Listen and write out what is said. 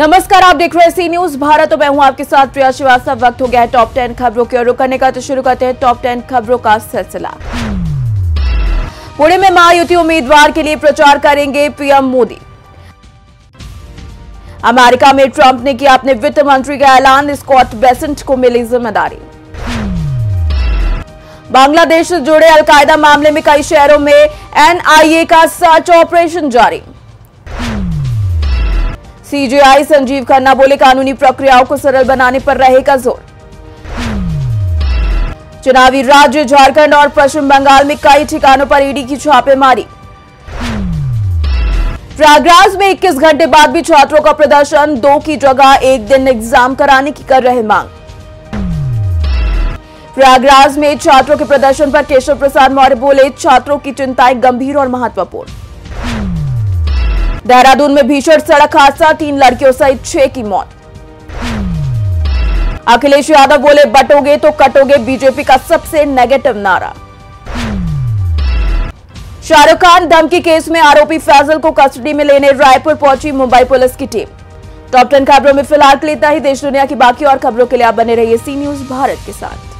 नमस्कार, आप देख रहे हैं सी न्यूज भारत और मैं हूं आपके साथ प्रिया श्रीवास्तव। वक्त हो गया है टॉप 10 खबरों की ओर रुख करने का, तो शुरू करते हैं टॉप 10 खबरों का सिलसिला। पुणे में महायुति उम्मीदवार के लिए प्रचार करेंगे पीएम मोदी। अमेरिका में ट्रंप ने किया अपने वित्त मंत्री का ऐलान, स्कॉट बेसेंट को मिली जिम्मेदारी। बांग्लादेश से जुड़े अलकायदा मामले में कई शहरों में एनआईए का सर्च ऑपरेशन जारी। सीजीआई संजीव खन्ना बोले, कानूनी प्रक्रियाओं को सरल बनाने पर रहेगा जोर। चुनावी राज्य झारखंड और पश्चिम बंगाल में कई ठिकानों पर ईडी की छापेमारी। प्रयागराज में 21 घंटे बाद भी छात्रों का प्रदर्शन, 2 की जगह 1 दिन एग्जाम कराने की कर रहे मांग। प्रयागराज में छात्रों के प्रदर्शन पर केशव प्रसाद मौर्य बोले, छात्रों की चिंताएं गंभीर और महत्वपूर्ण। देहरादून में भीषण सड़क हादसा, 3 लड़कियों सहित 6 की मौत। अखिलेश यादव बोले, बटोगे तो कटोगे, बीजेपी का सबसे नेगेटिव नारा। शाहरुख खान धमकी केस में आरोपी फैजल को कस्टडी में लेने रायपुर पहुंची मुंबई पुलिस की टीम। टॉप 10 खबरों में फिलहाल के लिए इतना ही। देश दुनिया की बाकी और खबरों के लिए आप बने रहिए सी न्यूज भारत के साथ।